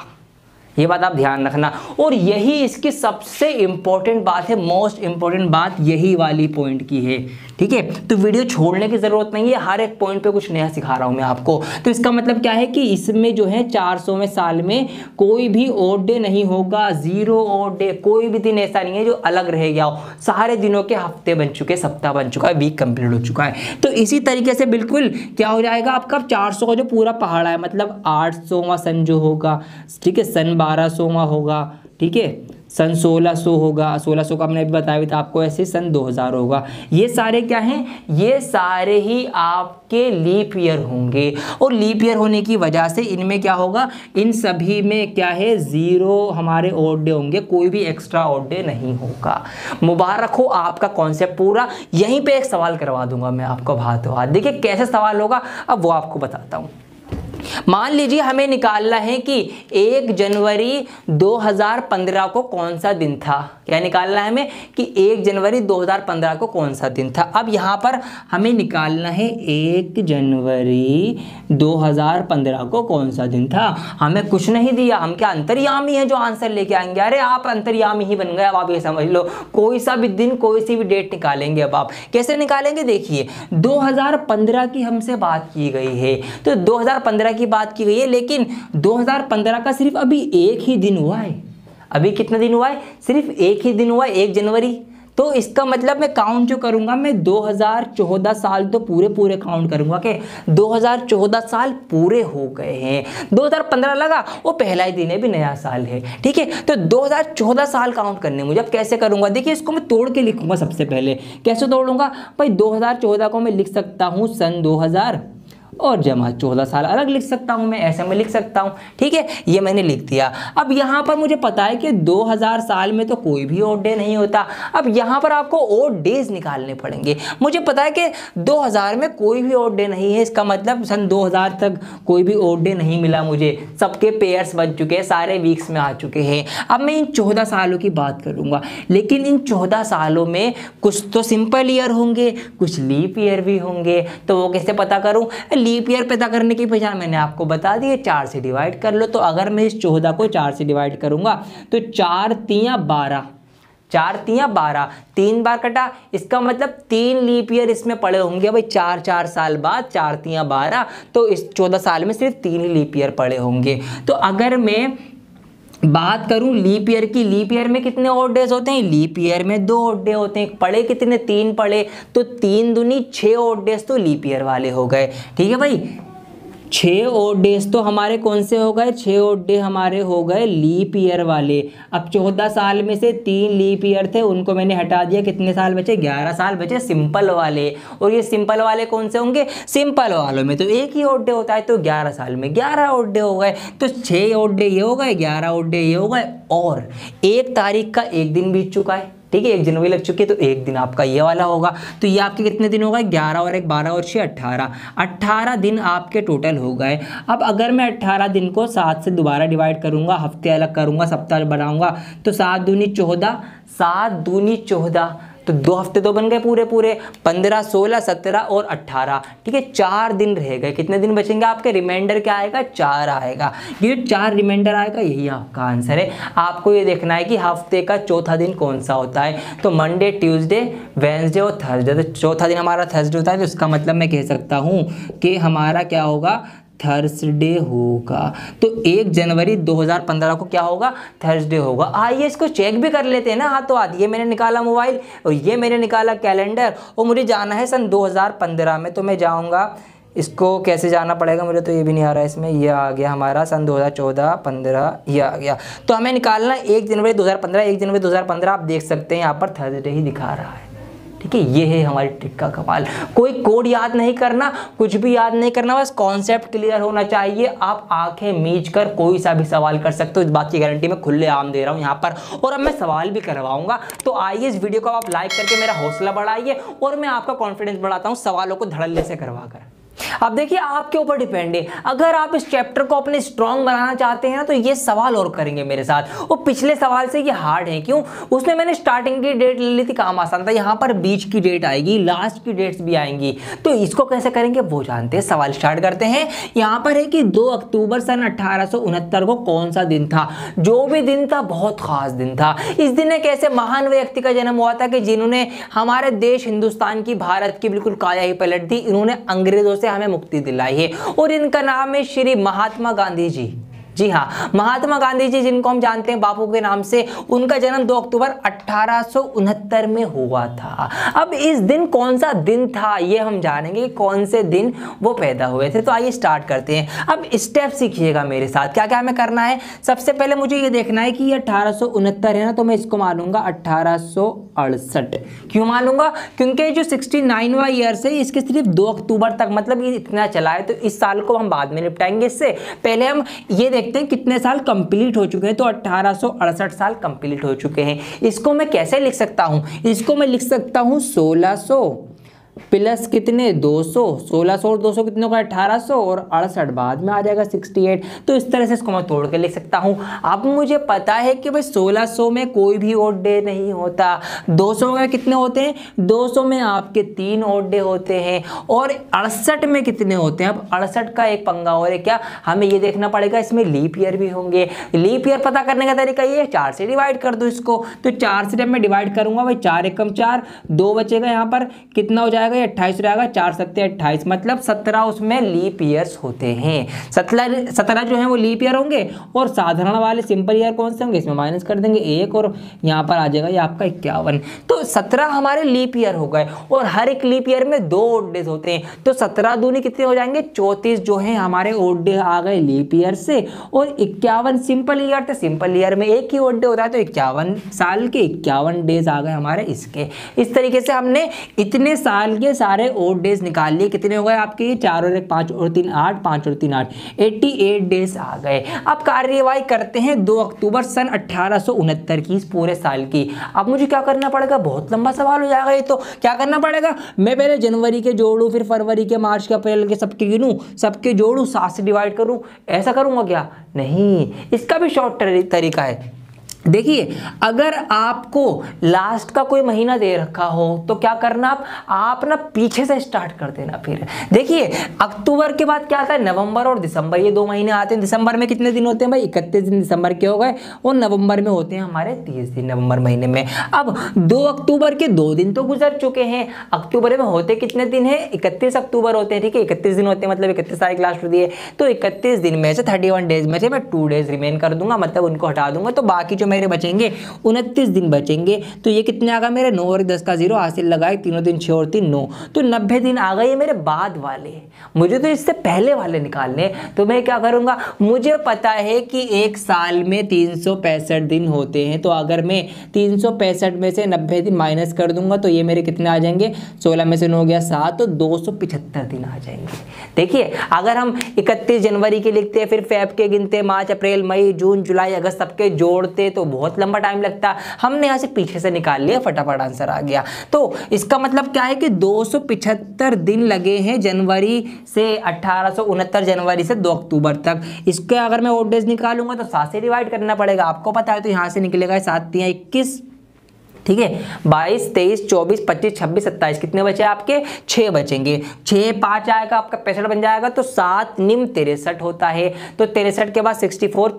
ये बात आप ध्यान रखना। और यही इसकी सबसे इम्पॉर्टेंट बात है, मोस्ट इम्पॉर्टेंट बात यही वाली पॉइंट की है, ठीक है। तो वीडियो छोड़ने की ज़रूरत नहीं है, हर एक पॉइंट पे कुछ नया सिखा रहा हूँ मैं आपको। तो इसका मतलब क्या है कि इसमें जो है चार सौवें साल में कोई भी ऑड डे नहीं होगा, जीरो ऑड डे, कोई भी दिन ऐसा नहीं है जो अलग रह गया हो, सारे दिनों के हफ्ते बन चुके, सप्ताह बन चुका है, वीक कंप्लीट हो चुका है। तो इसी तरीके से बिल्कुल क्या हो जाएगा आपका, चार सौ का जो पूरा पहाड़ है, मतलब आठ सौवां सन जो होगा, ठीक है, सन बारह सौवा होगा, ठीक है, सन सोलह सौ होगा, सोलह सौ का हमने अभी बताया था आपको, ऐसे सन दो हज़ार होगा। ये सारे क्या हैं, ये सारे ही आपके लीप ईयर होंगे। और लीप ईयर होने की वजह से इनमें क्या होगा, इन सभी में क्या है, ज़ीरो हमारे ऑड डे होंगे, कोई भी एक्स्ट्रा ऑड डे नहीं होगा। मुबारक हो, आपका कॉन्सेप्ट पूरा। यहीं पे एक सवाल करवा दूंगा मैं आपको हाथ हाथ, देखिए कैसे सवाल होगा, अब वो आपको बताता हूँ। मान लीजिए हमें निकालना है कि एक जनवरी दो हज़ार पंद्रह को कौन सा दिन था। क्या निकालना है हमें, कि एक जनवरी दो हज़ार पंद्रह को कौन सा दिन था। अब यहाँ पर हमें निकालना है एक जनवरी दो हज़ार पंद्रह को कौन सा दिन था। हमें कुछ नहीं दिया, हम क्या अंतर्यामी हैं जो आंसर लेके आएंगे? अरे आप अंतर्यामी ही बन गए। अब आप ये समझ लो, कोई सा भी दिन कोई सी भी डेट निकालेंगे। अब आप कैसे निकालेंगे, देखिए दो हज़ार पंद्रह की हमसे बात की गई है, तो दो हज़ार पंद्रह की बात की गई है, लेकिन दो हज़ार पंद्रह का सिर्फ अभी एक ही दिन हुआ है। अभी कितना दिन हुआ है, सिर्फ एक ही दिन हुआ है, एक जनवरी। तो इसका मतलब मैं काउंट जो करूंगा, मैं दो हज़ार चौदह साल तो पूरे पूरे काउंट करूंगा कि दो हज़ार चौदह साल पूरे हो गए हैं। दो हज़ार पंद्रह लगा, वो पहला ही दिन है, भी नया साल है, ठीक है। तो दो हज़ार चौदह साल काउंट करने मुझे, अब कैसे करूंगा, देखिए इसको मैं तोड़ के लिखूंगा। सबसे पहले कैसे तोड़ूंगा भाई, दो हज़ार चौदह को मैं लिख सकता हूँ सन दो हज़ार और जमा चौदह साल अलग लिख सकता हूँ मैं, ऐसे में लिख सकता हूँ, ठीक है। ये मैंने लिख दिया। अब यहाँ पर मुझे पता है कि दो हज़ार साल में तो कोई भी ऑड डे नहीं होता। अब यहाँ पर आपको ऑड डेज निकालने पड़ेंगे। मुझे पता है कि दो हज़ार में कोई भी ऑड डे नहीं है, इसका मतलब सन दो हज़ार तक कोई भी ऑड डे नहीं मिला मुझे, सबके पेयर्स बन चुके हैं, सारे वीक्स में आ चुके हैं। अब मैं इन चौदह सालों की बात करूँगा, लेकिन इन चौदह सालों में कुछ तो सिंपल ईयर होंगे, कुछ लीप ईयर भी होंगे। तो वो कैसे पता करूँ, लीप ईयर पता करने की पहचान मैंने आपको बता दी है, चार से डिवाइड कर लो। तो अगर मैं इस चौदह को चार से डिवाइड करूंगा तो चार तिया बारह, चार तिया बारह, तीन बार कटा, इसका मतलब तीन लीप ईयर इसमें पड़े होंगे भाई, चार चार साल बाद, चार तिया बारह, तो इस चौदह साल में सिर्फ तीन ही लीप ईयर पड़े होंगे। तो अगर मैं बात करूं लीप ईयर की, लीप ईयर में कितने ऑड डेज होते हैं, लीप ईयर में दो ऑड डे होते हैं। पड़े कितने, तीन पड़े, तो तीन दूनी छः ऑड डेज तो लीप ईयर वाले हो गए, ठीक है भाई। छः ऑड डेज तो हमारे कौन से हो गए, छः ऑड डे हमारे हो गए लीप ईयर वाले। अब चौदह साल में से तीन लीप ईयर थे, उनको मैंने हटा दिया, कितने साल बचे, ग्यारह साल बचे सिंपल वाले। और ये सिंपल वाले कौन से होंगे, सिंपल वालों में तो एक ही ऑड डे होता है, तो ग्यारह साल में ग्यारह ऑड डे हो गए। तो छः ऑड डे ये हो गए, ग्यारह ऑड डे ये हो गए, और एक तारीख का एक दिन बीत चुका है, ठीक है, एक जनवरी लग चुकी है, तो एक दिन आपका ये वाला होगा। तो ये आपके कितने दिन हो गए, ग्यारह और एक बारह और छः अट्ठारह, अट्ठारह दिन आपके टोटल हो गए। अब अगर मैं अट्ठारह दिन को सात से दोबारा डिवाइड करूंगा, हफ्ते अलग करूंगा, सप्ताह बनाऊंगा, तो सात दूनी चौदह, सात दूनी चौदह, तो दो हफ्ते तो बन गए पूरे पूरे, पंद्रह सोलह सत्रह और अट्ठारह, ठीक है चार दिन रह गए। कितने दिन बचेंगे आपके? रिमाइंडर क्या आएगा? चार आएगा। ये चार रिमाइंडर आएगा, यही आपका आंसर है। आपको ये देखना है कि हफ्ते का चौथा दिन कौन सा होता है, तो मंडे ट्यूसडे वेंसडे और थर्सडे, तो चौथा दिन हमारा थर्सडे होता है, तो इसका मतलब मैं कह सकता हूँ कि हमारा क्या होगा? थर्सडे होगा। तो एक जनवरी दो हज़ार पंद्रह को क्या होगा? थर्सडे होगा। आइए इसको चेक भी कर लेते हैं ना हाथों हाथ। ये मैंने निकाला मोबाइल और ये मैंने निकाला कैलेंडर, और मुझे जाना है सन दो हज़ार पंद्रह में, तो मैं जाऊँगा। इसको कैसे जाना पड़ेगा मुझे तो ये भी नहीं आ रहा है। इसमें ये आ गया हमारा सन दो हज़ार चौदह पंद्रह, ये आ गया। तो हमें निकालना एक जनवरी दो हज़ार पंद्रह, एक जनवरी दो हज़ार पंद्रह आप देख सकते हैं यहाँ पर थर्सडे ही दिखा रहा है, ठीक है। ये है हमारी ट्रिक का कमाल। कोई कोड याद नहीं करना, कुछ भी याद नहीं करना, बस कॉन्सेप्ट क्लियर होना चाहिए। आप आंखें मीच कर कोई सा भी सवाल कर सकते हो, इस बात की गारंटी मैं खुले आम दे रहा हूँ यहाँ पर, और अब मैं सवाल भी करवाऊंगा। तो आइए इस वीडियो को आप लाइक करके मेरा हौसला बढ़ाइए और मैं आपका कॉन्फिडेंस बढ़ाता हूँ सवालों को धड़ल्ले से करवा कर। अब देखिए आपके ऊपर डिपेंड है, अगर आप इस चैप्टर को अपने स्ट्रॉन्ग बनाना चाहते हैं ना तो ये सवाल और करेंगे मेरे साथ। वो पिछले सवाल से ये हार्ड है, क्यों? उसमें मैंने स्टार्टिंग की डेट ले ली थी, काम आसान था। यहाँ पर बीच की डेट आएगी, लास्ट की डेट्स भी आएंगी, तो इसको कैसे करेंगे वो जानते हैं। सवाल स्टार्ट करते हैं। यहाँ पर है कि दो अक्टूबर सन अट्ठारह सौ उनहत्तर को कौन सा दिन था? जो भी दिन था बहुत खास दिन था। इस दिन एक ऐसे महान व्यक्ति का जन्म हुआ था कि जिन्होंने हमारे देश हिंदुस्तान की, भारत की बिल्कुल काया ही पलट दी। इन्होंने अंग्रेजों से हमें मुक्ति दिलाई है, और इनका नाम है श्री महात्मा गांधी जी। जी हाँ, महात्मा गांधी जी जिनको हम जानते हैं बापू के नाम से, उनका जन्म दो अक्टूबर अट्ठारह सौ उनहत्तर में हुआ था। अब इस दिन कौन सा दिन था ये हम जानेंगे, कौन से दिन वो पैदा हुए थे। तो आइए स्टार्ट करते हैं। अब स्टेप सीखिएगा मेरे साथ, क्या क्या हमें करना है। सबसे पहले मुझे ये देखना है कि ये अट्ठारह सौ उनहत्तर है ना, तो मैं इसको मानूंगा अट्ठारह सौ अड़सठ। क्यों मानूंगा? क्योंकि जो सिक्सटी नाइनवा ईयर से इसके सिर्फ दो अक्टूबर तक, मतलब ये इतना चला है, तो इस साल को हम बाद में निपटाएंगे। इससे पहले हम ये देखते हैं कितने साल कंप्लीट हो चुके हैं, तो अट्ठारह सौ अड़सठ साल कंप्लीट हो चुके हैं। इसको मैं कैसे लिख सकता हूं? इसको मैं लिख सकता हूं सोलह सौ प्लस कितने दो सौ, सोलह सौ और दो सौ कितने का अठारह सौ, और अड़सठ बाद में आ जाएगा अड़सठ। तो इस तरह से इसको मैं तोड़ के लिख सकता हूँ। अब मुझे पता है कि भाई सोलह सौ में कोई भी ऑड डे नहीं होता, दो सौ में कितने होते हैं? दो सौ में आपके तीन ऑड डे होते हैं, और अड़सठ में कितने होते हैं? अब अड़सठ का एक पंगा और है, क्या हमें ये देखना पड़ेगा इसमें लीप ईयर भी होंगे। लीप ईयर पता करने का तरीका ये है, चार से डिवाइड कर दो इसको। तो चार से जब मैं डिवाइड करूँगा भाई, चार एकम चार, दो बचेगा, यहाँ पर कितना हो जाएगा? अट्ठाईस रहेगा, चार सत्ते अट्ठाईस, मतलब सत्रह उसमें लीप ईयर्स होते हैं। सत्रह सत्रह जो है वो लीप ईयर होंगे, और साधारण वाले सिंपल ईयर कौन से होंगे? इसमें माइनस कर देंगे एक, और यहाँ पर आ जाएगा ये आपका इक्यावन। तो सत्रह हमारे लीप ईयर हो गए, और हर एक लीप ईयर में दो ऑड डेज होते हैं, तो सत्रह दूनी कितने हो जाएंगे? चौंतीस जो है हमारे ऑड डे आ गए लीप ईयर से, और इक्यावन सिंपल ईयर थे, सिंपल ईयर में एक ही ऑड डे होता है, तो इक्यावन साल के इक्यावन डेज आ गए हमारे इसके। इस तरीके से हमने इतने साल ये सारे ऑड डेज निकाल लिए। कितने हो गए आपके? ये चार और एक, पाँच और तीन आठ, पाँच और तीन आठ, अठासी डेज आ गए। अब कार्यवाही करते हैं दो अक्टूबर सन अट्ठारह सौ उनहत्तर की, इस पूरे साल की। अब मुझे क्या करना पड़ेगा? बहुत लंबा सवाल हो जाएगा ये, तो क्या करना पड़ेगा? मैं पहले जनवरी के जोड़ूँ, फिर फरवरी के, मार्च के, अप्रैल के, सबके गिनूँ, सबके जोड़ूँ, सात से डिवाइड करूँ, ऐसा करूँगा क्या? नहीं, इसका भी शॉर्ट तरीका है। देखिए, अगर आपको लास्ट का कोई महीना दे रखा हो तो क्या करना, आप आप ना पीछे से स्टार्ट कर देना। फिर देखिए, अक्टूबर के बाद क्या आता है? नवंबर और दिसंबर, ये दो महीने आते हैं। दिसंबर में कितने दिन होते हैं भाई? इकतीस दिन दिसंबर के हो गए, और नवंबर में होते हैं हमारे तीस दिन नवंबर महीने में। अब दो अक्टूबर के दो दिन तो गुजर चुके हैं। अक्टूबर में होते कितने दिन है? इकतीस अक्टूबर होते हैं, ठीक है। इकतीस दिन होते हैं, मतलब इकतीस तारीख लास्ट होती है, तो इकतीस दिन में से थर्टी वन डेज में से मैं टू डेज रिमेन कर दूंगा, मतलब उनको हटा दूंगा। तो बाकी जो मेरे बचेंगे उनतीस दिन बचेंगे, तो ये कितने आ गए मेरे? नौ और दस का जीरो हासिल लगाए, तीनों दिन छः और तीन नौ, तो नब्बे दिन आ गए। ये मेरे बाद वाले, मुझे तो इससे पहले वाले निकालने। तो मैं क्या करूँगा? मुझे पता है कि एक साल में तीन सौ पैंसठ दिन होते हैं, तो अगर मैं तीन सौ पैंसठ में से नब्बे दिन माइनस कर दूंगा तो ये मेरे कितने आ जाएंगे? सोलह में से नौ गया सात, तो दो सौ पिछहत्तर दिन आ जाएंगे। देखिए, अगर हम इकतीस जनवरी के लिखते हैं, फिर फेब के गिनते, मार्च अप्रैल मई जून जुलाई अगस्त सबके जोड़ते, तो बहुत लंबा टाइम लगता। हमने यहाँ से पीछे से निकाल लिया, फटाफट आंसर आ गया। तो इसका मतलब क्या है कि दो सौ पिछहत्तर दिन लगे हैं जनवरी से अट्ठारह सौ उनहत्तर जनवरी से दो अक्टूबर तक। इसके अगर मैं ऑड डेज निकालूंगा तो सात से डिवाइड करना पड़ेगा, आपको पता है, तो यहाँ से निकलेगा सात तिया इक्कीस, ठीक है, बाईस, तेईस, चौबीस, पच्चीस, छब्बीस, सत्ताईस कितने बचे आपके? छः बचेंगे। छः पाँच आएगा आपका पैंसठ बन जाएगा, तो सात निम्न तिरसठ होता है। तो तिरसठ के बाद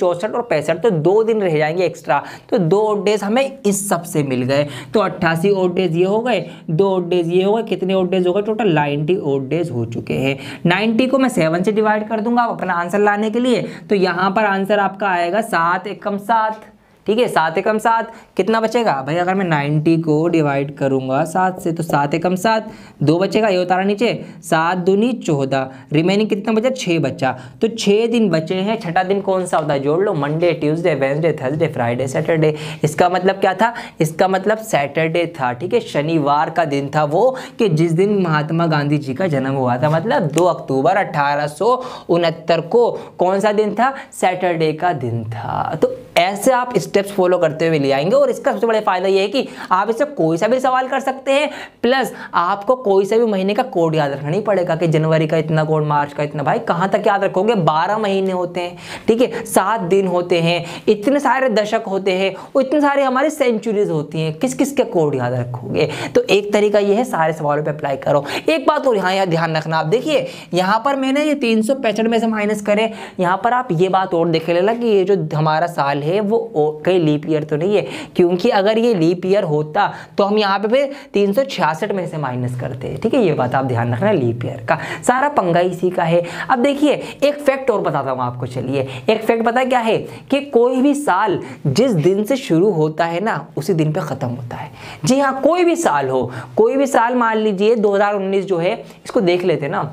चौंसठ और पैंसठ, तो दो दिन रह जाएंगे एक्स्ट्रा। तो दो ऑड डेज हमें इस सब से मिल गए। तो अट्ठासी ऑड डेज ये हो गए, दो ऑड डेज ये हो गए, कितने ऑड डेज हो गए? टोटल नाइन्टी ऑड डेज हो चुके हैं। नाइन्टी को मैं सेवन से डिवाइड कर दूंगा आप अपना आंसर लाने के लिए। तो यहाँ पर आंसर आपका आएगा सात एकम सात। ठीक है, सात एकम सात कितना बचेगा भाई? अगर मैं नब्बे को डिवाइड करूंगा सात से तो सात एकम सात दो बचेगा, ये उतारा नीचे, सात दूनी चौदह, रिमेनिंग कितना बचा? छः बचा। तो छः दिन बचे हैं। छठा दिन कौन सा होता है? जोड़ लो, Monday, Tuesday, Wednesday, Thursday, Friday, Saturday. इसका मतलब क्या था? इसका मतलब सैटरडे था। ठीक है, शनिवार का दिन था वो, कि जिस दिन महात्मा गांधी जी का जन्म हुआ था, मतलब दो अक्टूबर अट्ठारह सौ उनहत्तर को। कौन सा दिन था? सैटरडे का दिन था। तो ऐसे आप स्टेप्स फॉलो करते हुए ले आएंगे। और इसका सबसे बड़ा फायदा यह है कि आप इससे कोई सा भी सवाल कर सकते हैं, प्लस आपको कोई सा भी महीने का कोड याद रखना नहीं पड़ेगा कि जनवरी का इतना कोड, मार्च का इतना। भाई कहाँ तक याद रखोगे? बारह महीने होते हैं, ठीक है, सात दिन होते हैं, इतने सारे दशक होते हैं, और इतने सारे हमारी सेंचुरीज होती हैं, किस किस के कोड याद रखोगे? तो एक तरीका यह है, सारे सवालों पर अप्लाई करो। एक बात और यहाँ ध्यान रखना, आप देखिए यहाँ पर मैंने ये तीन सौ पैंसठ में से माइनस करें, यहाँ पर आप ये बात और देख लेना कि ये जो हमारा साल है वो कई लीप ईयर तो नहीं है, क्योंकि अगर ये लीप ईयर होता तो हम यहाँ पे फिर तीन सौ छियासठ में से माइनस करते हैं। ठीक है, ये बात आप ध्यान रखना, लीप ईयर का सारा पंगा इसी का है। अब देखिए एक फैक्ट और बताता हूँ आपको। चलिए, एक फैक्ट पता क्या है कि कोई भी साल जिस दिन से शुरू होता है ना, उसी दिन पे खत्म होता है। जी हाँ, कोई भी साल हो, कोई भी साल। मान लीजिए दो हजार उन्नीस जो है, इसको देख लेते ना।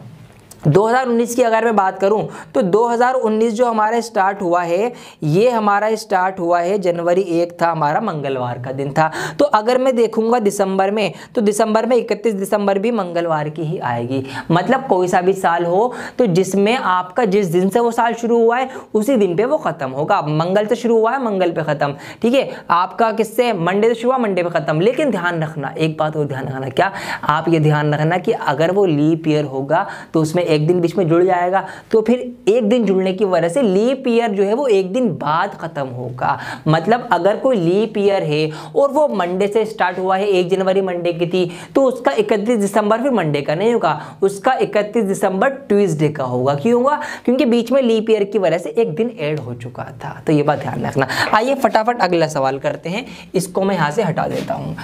दो हज़ार उन्नीस की अगर मैं बात करूं तो दो हज़ार उन्नीस जो हमारा स्टार्ट हुआ है, ये हमारा स्टार्ट हुआ है जनवरी एक था, हमारा मंगलवार का दिन था। तो अगर मैं देखूंगा दिसंबर में, तो दिसंबर में इकतीस दिसंबर भी मंगलवार की ही आएगी। मतलब कोई सा भी साल हो तो जिसमें आपका जिस दिन से वो साल शुरू हुआ है, उसी दिन पे वो ख़त्म होगा। मंगल से शुरू हुआ है, मंगल पे ख़त्म। ठीक है, आपका किससे? मंडे से शुरू हुआ, मंडे पे ख़त्म। लेकिन ध्यान रखना, एक बात और ध्यान रखना, क्या आप ये ध्यान रखना कि अगर वो लीप ईयर होगा तो उसमें एक दिन बीच में जुड़ जाएगा। तो फिर एक दिन जुड़ने की वजह से लीप ईयर जो है वो एक दिन बाद खत्म होगा। मतलब अगर कोई लीप ईयर है और वो मंडे से स्टार्ट हुआ है, एक जनवरी मंडे की थी, तो उसका इकतीस दिसंबर फिर मंडे का नहीं होगा, उसका इकतीस दिसंबर ट्यूसडे का होगा। क्यों होगा? क्योंकि बीच में लीप ईयर की वजह से एक दिन ऐड हो चुका था। तो ये बात ध्यान रखना। आइए फटाफट अगला सवाल करते हैं, इसको मैं यहाँ से हटा देता हूँ।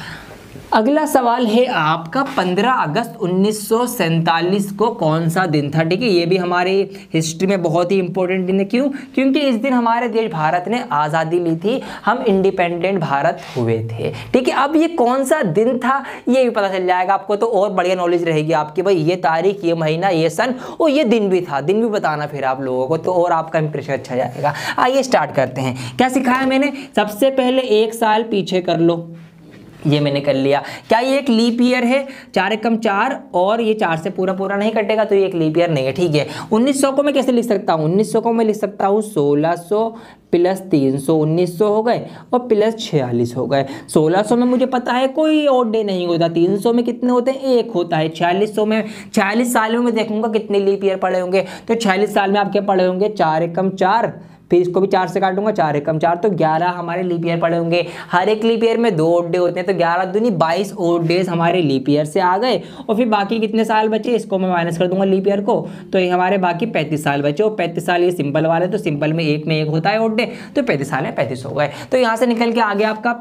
अगला सवाल है आपका पंद्रह अगस्त उन्नीस सौ सैंतालीस को कौन सा दिन था? ठीक है, ये भी हमारे हिस्ट्री में बहुत ही इंपॉर्टेंट दिन है। क्यों? क्योंकि इस दिन हमारे देश भारत ने आज़ादी ली थी, हम इंडिपेंडेंट भारत हुए थे। ठीक है, अब ये कौन सा दिन था ये भी पता चल जाएगा आपको, तो और बढ़िया नॉलेज रहेगी आपकी। भाई ये तारीख, ये महीना, ये सन और ये दिन भी था। दिन भी बताना फिर आप लोगों को, तो और आपका इंप्रेशन अच्छा जाएगा। आइए स्टार्ट करते हैं। क्या सिखाया मैंने? सबसे पहले एक साल पीछे कर लो, ये मैंने कर लिया। क्या ये एक लीप ईयर है? चार एकम चार, और ये चार से पूरा पूरा नहीं कटेगा, तो ये एक लीप ईयर नहीं है। ठीक है, उन्नीस सौ को मैं कैसे लिख सकता हूँ? उन्नीस सौ को मैं लिख सकता हूँ सोलह सौ प्लस तीन सौ उन्नीस सौ हो गए और प्लस छियालीस हो गए। सोलह सौ में मुझे पता है कोई ऑड डे नहीं होता, तीन सौ में कितने होते हैं? एक होता है। छियालीस सौ में, छियालीस साल में मैं देखूंगा कितने लीप ईयर पड़े होंगे, तो छियालीस साल में आपके पड़े होंगे चार एकम चार, फिर इसको भी चार से काटूंगा, चार एकम चार, तो ग्यारह हमारे लीप ईयर पड़े होंगे। हर एक लीप ईयर में दो ऑड डे होते हैं, तो ग्यारह दूनी बाईस ऑड डेज हमारे लीप ईयर से आ गए। और फिर बाकी कितने साल बचे, इसको मैं माइनस कर दूंगा लीप ईयर को, तो ये हमारे बाकी पैंतीस साल बचे। और पैंतीस साल ये सिंपल वाले, तो सिंपल में एक में एक होता है ऑड डे, तो पैंतीस साल में पैंतीस हो गए। तो यहाँ से निकल के आ गया आपका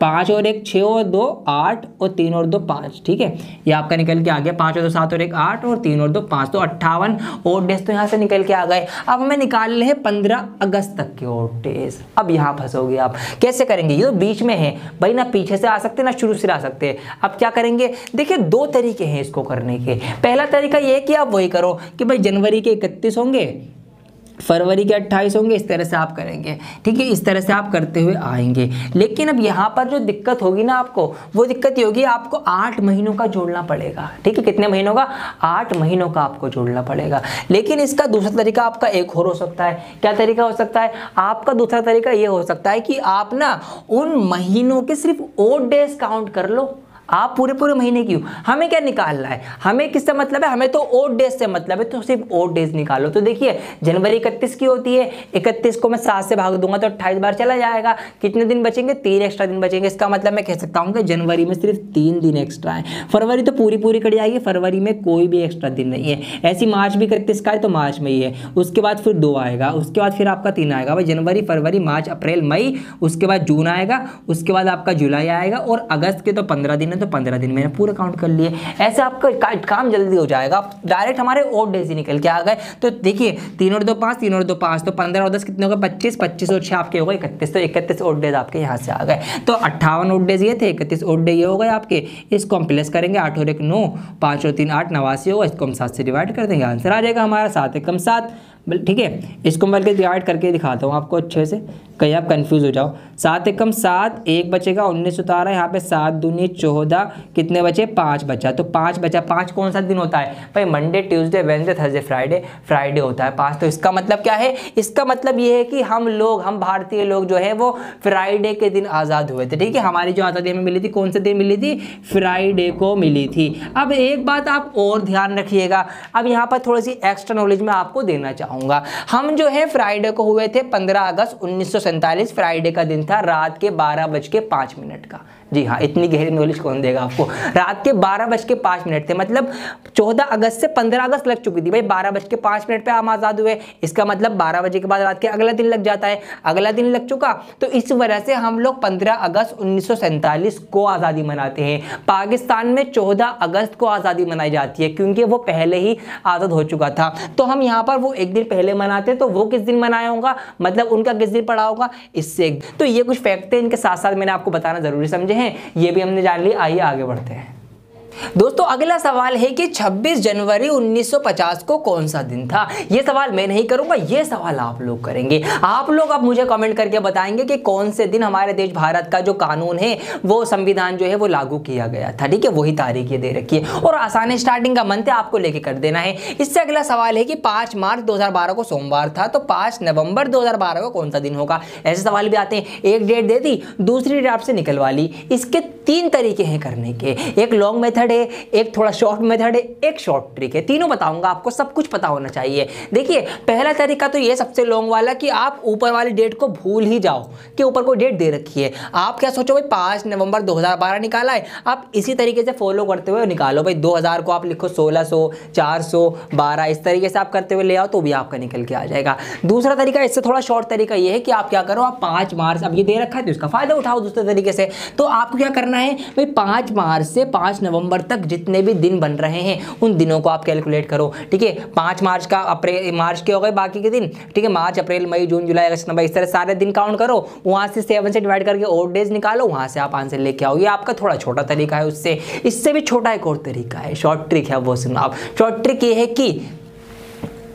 पाँच और एक छः और दो आठ और तीन और दो पाँच। ठीक है, ये आपका निकल के आ गया पाँच और दो सात और एक आठ और तीन और दो पाँच, तो अट्ठावन ऑड डेज तो यहाँ से निकल के आ गए। अब हमें निकालने हैं पंद्रह अगस्त तक के ऑड डेज। अब यहाँ फंसोगे आप, कैसे करेंगे? ये तो बीच में है भाई, ना पीछे से आ सकते ना शुरू से आ सकते। अब क्या करेंगे? देखिए दो तरीके हैं इसको करने के। पहला तरीका ये है कि आप वही करो कि भाई जनवरी के इकतीस होंगे, फरवरी के अट्ठाईस होंगे, इस तरह से आप करेंगे। ठीक है, इस तरह से आप करते हुए आएंगे। लेकिन अब यहाँ पर जो दिक्कत होगी ना आपको, वो दिक्कत ये होगी आपको आठ महीनों का जोड़ना पड़ेगा। ठीक है, कितने महीनों का? आठ महीनों का आपको जोड़ना पड़ेगा। लेकिन इसका दूसरा तरीका आपका एक और हो सकता है। क्या तरीका हो सकता है आपका? दूसरा तरीका ये हो सकता है कि आप ना उन महीनों के सिर्फ ऑड डेज काउंट कर लो। आप पूरे पूरे महीने की हो, हमें क्या निकालना है, हमें किससे मतलब है, हमें तो ओड डेज से मतलब है, तो सिर्फ ओड डेज निकालो। तो देखिए जनवरी इकतीस की होती है, इकतीस को मैं सात से भाग दूंगा तो अट्ठाईस बार चला जाएगा, कितने दिन बचेंगे, तीन एक्स्ट्रा दिन बचेंगे। इसका मतलब मैं कह सकता हूँ कि जनवरी में सिर्फ तीन दिन एक्स्ट्रा है। फरवरी तो पूरी पूरी कट जाएगी, फरवरी में कोई भी एक्स्ट्रा दिन नहीं है। ऐसी मार्च भी इकतीस का है तो मार्च में ही है, उसके बाद फिर दो आएगा, उसके बाद फिर आपका तीन आएगा, भाई जनवरी फरवरी मार्च अप्रैल मई, उसके बाद जून आएगा, उसके बाद आपका जुलाई आएगा, और अगस्त के तो पंद्रह दिन है, तो पंद्रह दिन मैंने पूरा काउंट कर लिए। ऐसे आपका काम जल्दी हो जाएगा, डायरेक्ट हमारे और डेज ही निकल के आ गए। तो देखिए तीन और दो पाँच, तीन और दो पाँच, तो पंद्रह और दस कितने हो गए, पच्चीस, पच्चीस और छः आपके हो गए इकतीस, तो इकतीस और डेज आपके यहाँ से आ गए। तो अट्ठावन और डेज ये थे, इकतीस और डेज ये हो गए आपके। इसको हम प्लस करेंगे, आठ और एक नौ, पाँच और तीन आठ, नवासी होगा, इसको हम सात से डिवाइड कर देंगे, आंसर आ जाएगा हमारा सात एकम सात। ठीक है, इसको मैं बल्कि डिवाइड करके दिखाता हूँ आपको अच्छे से, कहीं आप कंफ्यूज हो जाओ। सात एकम सात, एक बचेगा उन्नीस उतारा यहाँ पे, सात दूनी चौदह, कितने बचे, पाँच बचा। तो पाँच बचा, पाँच कौन सा दिन होता है भाई, Monday Tuesday Wednesday Thursday Friday, Friday होता है पाँच। तो इसका मतलब क्या है, इसका मतलब ये है कि हम लोग, हम भारतीय लोग जो है वो फ्राइडे के दिन आज़ाद हुए थे। ठीक है, हमारी जो आज़ादी हमें मिली थी कौन से दिन मिली थी, फ्राइडे को मिली थी। अब एक बात आप और ध्यान रखिएगा, अब यहाँ पर थोड़ी सी एक्स्ट्रा नॉलेज मैं आपको देना चाहूँगा। हम जो है फ्राइडे को हुए थे पंद्रह अगस्त उन्नीस सौ सैंतालीस, फ्राइडे का दिन था, रात के बारह बज के पाँच मिनट का। जी हाँ, इतनी गहरी नॉलेज कौन देगा आपको, रात के बारह बज के पाँच मिनट थे, मतलब चौदह अगस्त से पंद्रह अगस्त लग चुकी थी भाई, बारह बज के पाँच मिनट पे हम आज़ाद हुए। इसका मतलब बारह बजे के बाद रात के अगला दिन लग जाता है, अगला दिन लग चुका, तो इस वजह से हम लोग पंद्रह अगस्त उन्नीस सौ सैंतालीस को आज़ादी मनाते हैं। पाकिस्तान में चौदह अगस्त को आज़ादी मनाई जाती है क्योंकि वो पहले ही आज़ाद हो चुका था, तो हम यहाँ पर वो एक दिन पहले मनाते, तो वो किस दिन मनाया होगा, मतलब उनका किस दिन पड़ा होगा, इससे। तो ये कुछ फैक्ट है, इनके साथ साथ मैंने आपको बताना जरूरी समझे हैं, ये भी हमने जान लिया। आइए आगे बढ़ते हैं दोस्तों, अगला सवाल है कि छब्बीस जनवरी उन्नीस सौ पचास को कौन सा दिन था। ये सवाल मैं नहीं करूंगा, ये सवाल आप लोग करेंगे। आप लोग अब मुझे कमेंट करके बताएंगे कि कौन से दिन हमारे देश भारत का जो कानून है, वो संविधान जो है वो लागू किया गया था। ठीक है, वही तारीख ये दे रखी है, और आसान है, स्टार्टिंग का मंथ है, आपको लेके कर देना है। इससे अगला सवाल है कि पाँच मार्च दो हज़ार बारह को सोमवार था, तो पाँच नवंबर दो हज़ार बारह को कौन सा दिन होगा। ऐसे सवाल भी आते हैं, एक डेट दे दी, दूसरी डेट आपसे निकलवा ली। इसके तीन तरीके हैं करने के, एक लॉन्ग मेथड है, एक थोड़ा शॉर्ट मेथड है, एक शॉर्ट ट्रिक है। तीनों बताऊंगा आपको, सब कुछ पता होना चाहिए। देखिए पहला तरीका तो ये सबसे लॉन्ग वाला कि आप ऊपर वाली डेट को भूल ही जाओ कि ऊपर कोई डेट दे रखी है। आप क्या सोचो भाई पाँच नवंबर दो हज़ार बारह निकाला है, आप इसी तरीके से फॉलो करते हुए निकालो भाई। दो हज़ार को आप लिखो सोलह सौ चार सौ बारह, इस तरीके से आप करते हुए ले आओ तो भी आपका निकल के आ जाएगा। दूसरा तरीका, इससे थोड़ा शॉर्ट तरीका ये है कि आप क्या करो, आप पाँच मार्च अब ये दे रखा है तो इसका फ़ायदा उठाओ दूसरे तरीके से। तो आपको क्या करना है भाई, पाँच मार्च से पाँच नवंबर तक जितने भी दिन बन रहे हैं उन दिनों को आप कैलकुलेट करो। ठीक है, पाँच मार्च का अप्रैल मार्च के हो गए बाकी के दिन, ठीक है, मार्च अप्रैल मई जून जुलाई अगस्त नवंबर, इस तरह सारे दिन काउंट करो, वहां से सेवन से डिवाइड करके और डेज निकालो, वहां से आप आंसर लेके आओ। ये आपका थोड़ा छोटा तरीका है, उससे इससे भी छोटा एक और तरीका है, शॉर्ट ट्रिक है, वो सुनो आप। शॉर्ट ट्रिक ये है कि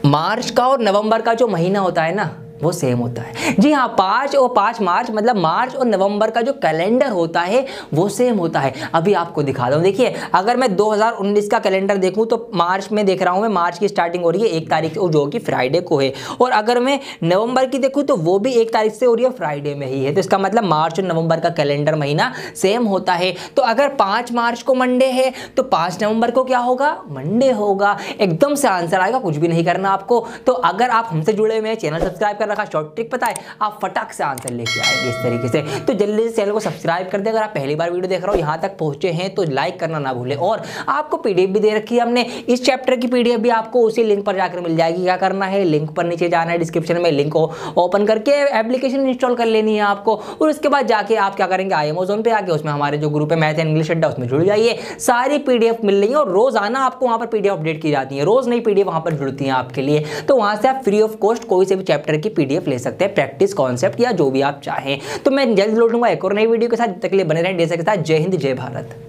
मार्च का और नवंबर का जो महीना होता है ना, वो सेम होता है। जी हाँ, पाँच और पाँच मार्च मतलब मार्च और नवंबर का जो कैलेंडर होता है वो सेम होता है। अभी आपको दिखा दूँ, देखिए अगर मैं दो हज़ार उन्नीस का कैलेंडर देखूँ तो मार्च में देख रहा हूँ मैं, मार्च की स्टार्टिंग हो रही है एक तारीख से जो कि फ्राइडे को है, और अगर मैं नवंबर की देखूँ तो वो भी एक तारीख से हो रही है, फ्राइडे में ही है। तो इसका मतलब मार्च और नवंबर का कैलेंडर महीना सेम होता है। तो अगर पाँच मार्च को मंडे है तो पाँच नवंबर को क्या होगा, मंडे होगा। एकदम से आंसर आएगा, कुछ भी नहीं करना आपको। तो अगर आप हमसे जुड़े हुए हैं, चैनल सब्सक्राइब रखा, शॉर्ट ट्रिक पता है, आप फटाक से आंसर लेके आएंगे इस तरीके से। तो जल्दी से चैनल को सब्सक्राइब कर दें। अगर आप पहली बार वीडियो देख रहे हो, यहाँ तक पहुंचे हैं तो लाइक करना ना भूलें। और आपको पीडीएफ भी दे रखी है हमने, इस चैप्टर की पीडीएफ भी आपको उसी लिंक पर जाकर मिल जाएगी। क्या करना है, लिंक पर नीचे जाना है, डिस्क्रिप्शन में लिंक को ओपन करके एप्लीकेशन इंस्टॉल कर लेनी है आपको, और उसके बाद जाके आप क्या करेंगे, अमेज़न पे आके उसमें हमारे जो ग्रुप है मैथ एंड इंग्लिश अड्डा, उसमें जुड़ जाइए। सारी पीडीएफ मिल रही है और रोजाना आपको वहाँ पर पीडीएफ अपडेट की जाती है, रोज नई पीडीएफ वहाँ पर जुड़ती है आपके लिए। तो वहाँ से आप फ्री ऑफ कॉस्ट कोई से भी चैप्टर की पीडीएफ ले सकते हैं, प्रैक्टिस कॉन्सेप्ट या जो भी आप चाहें। तो मैं जल्द लौटूंगा एक और नई वीडियो के साथ, तब तक के लिए बने रहें डीयर सर के साथ। जय हिंद, जय भारत।